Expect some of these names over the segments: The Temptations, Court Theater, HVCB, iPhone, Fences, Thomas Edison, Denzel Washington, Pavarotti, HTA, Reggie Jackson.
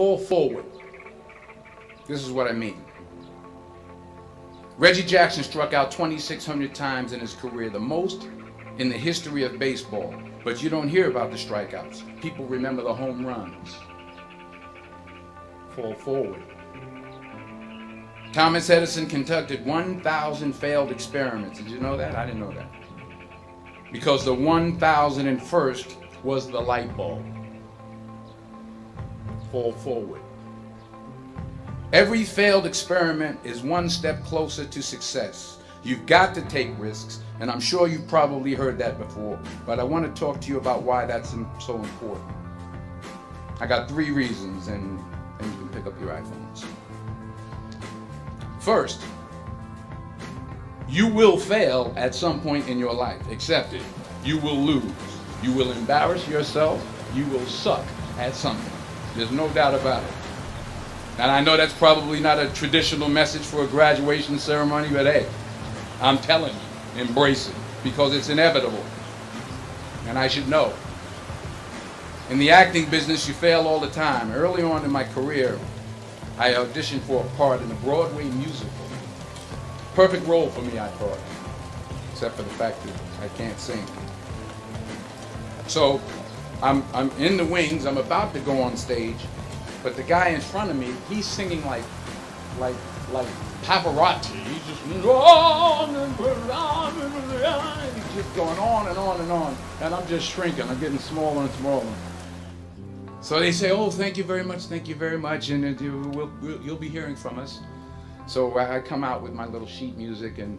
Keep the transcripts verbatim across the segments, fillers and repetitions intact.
full forward. This is what I mean. Reggie Jackson struck out twenty-six hundred times in his career, the most in the history of baseball. But you don't hear about the strikeouts. People remember the home runs. Fall forward. Thomas Edison conducted one thousand failed experiments. Did you know that? I didn't know that. Because the one thousandth was the light bulb. Fall forward. Every failed experiment is one step closer to success. You've got to take risks, and I'm sure you've probably heard that before, but I want to talk to you about why that's so important. I got three reasons, and, and you can pick up your iPhones. First, you will fail at some point in your life. Accept it. You will lose. You will embarrass yourself. You will suck at something. There's no doubt about it. And I know that's probably not a traditional message for a graduation ceremony, but hey, I'm telling you, embrace it, because it's inevitable. And I should know. In the acting business, you fail all the time. Early on in my career, I auditioned for a part in a Broadway musical. Perfect role for me, I thought, except for the fact that I can't sing. So I'm, I'm in the wings, I'm about to go on stage, but the guy in front of me, he's singing like, like, like Pavarotti. He's just, he's just going on and on and on. And I'm just shrinking. I'm getting smaller and smaller. So they say, oh, thank you very much, thank you very much, and uh, we'll, we'll, you'll be hearing from us. So I come out with my little sheet music, and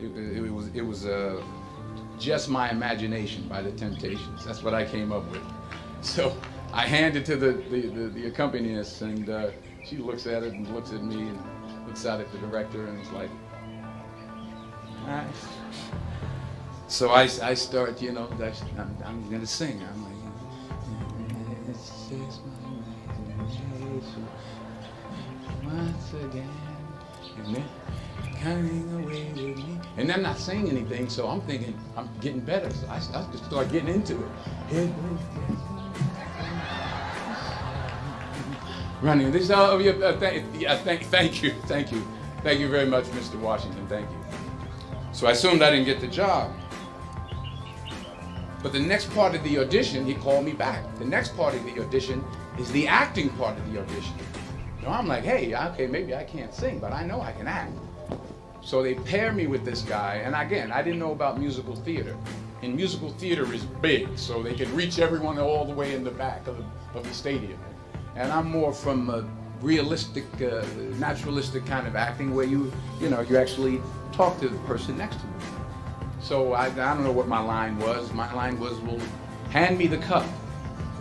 it, it, it was, it was uh, Just My Imagination by The Temptations. That's what I came up with. So I hand it to the, the, the, the accompanist, and uh, she looks at it and looks at me and looks out at the director and is like, nice. So I, I start, you know, I'm, I'm going to sing. I'm like, it's just my imagination. Once again, and then coming away with me. And I'm not saying anything, so I'm thinking I'm getting better. So I, I just start getting into it. It running. This is all of your. Uh, th yeah, thank, thank you, thank you, thank you very much, Mister Washington. Thank you. So I assumed I didn't get the job. But the next part of the audition, he called me back. The next part of the audition is the acting part of the audition. So I'm like, hey, okay, maybe I can't sing, but I know I can act. So they pair me with this guy, and again, I didn't know about musical theater. And musical theater is big, so they can reach everyone all the way in the back of the, of the stadium. And I'm more from a realistic, uh, naturalistic kind of acting where you, you know, you actually talk to the person next to you. So I, I don't know what my line was. My line was, well, hand me the cup.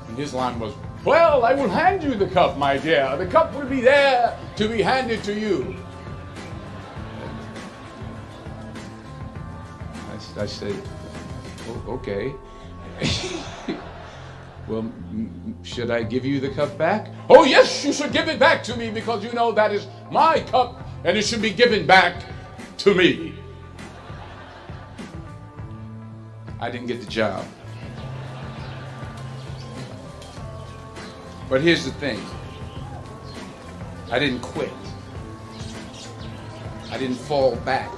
And his line was, well, I will hand you the cup, my dear. The cup will be there to be handed to you. I, I said, oh, okay. Well, m should I give you the cup back? Oh, yes, you should give it back to me, because you know that is my cup and it should be given back to me. I didn't get the job. But here's the thing. I didn't quit. I didn't fall back.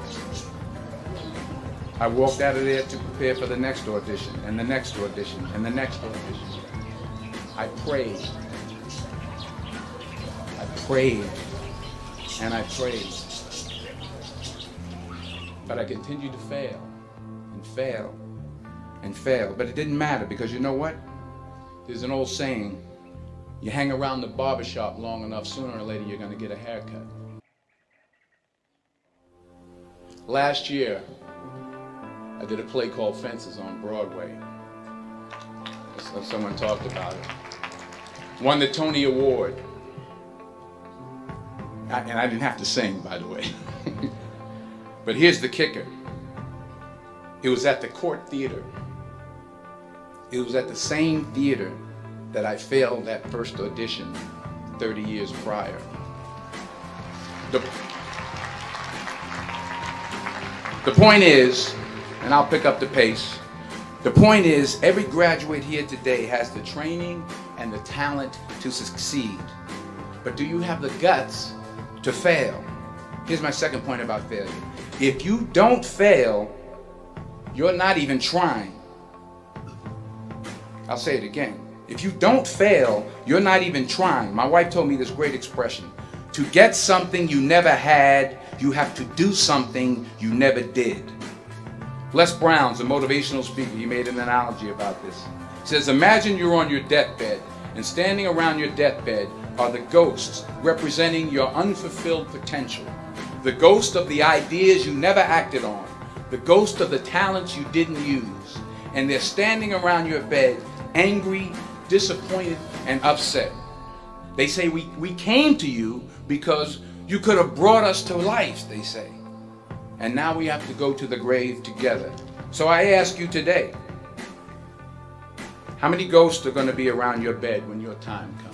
I walked out of there to prepare for the next audition, and the next audition, and the next audition. I prayed. I prayed. And I prayed. But I continued to fail, and fail. and fail, but it didn't matter, because you know what? There's an old saying, you hang around the barbershop long enough, sooner or later you're going to get a haircut. Last year, I did a play called Fences on Broadway. Someone talked about it. Won the Tony Award. I, and I didn't have to sing, by the way. But here's the kicker. It was at the Court Theater. It was at the same theater that I failed that first audition thirty years prior. The, the point is, and I'll pick up the pace, the point is every graduate here today has the training and the talent to succeed. but do you have the guts to fail? Here's my second point about failure. If you don't fail, you're not even trying. I'll say it again. If you don't fail, you're not even trying. My wife told me this great expression. To get something you never had, you have to do something you never did. Les Brown's a motivational speaker. He made an analogy about this. He says, imagine you're on your deathbed, and standing around your deathbed are the ghosts representing your unfulfilled potential. The ghost of the ideas you never acted on. The ghost of the talents you didn't use. And they're standing around your bed, angry, disappointed, and upset. They say, we, we came to you because you could have brought us to life, they say. And now we have to go to the grave together. So I ask you today, how many ghosts are going to be around your bed when your time comes?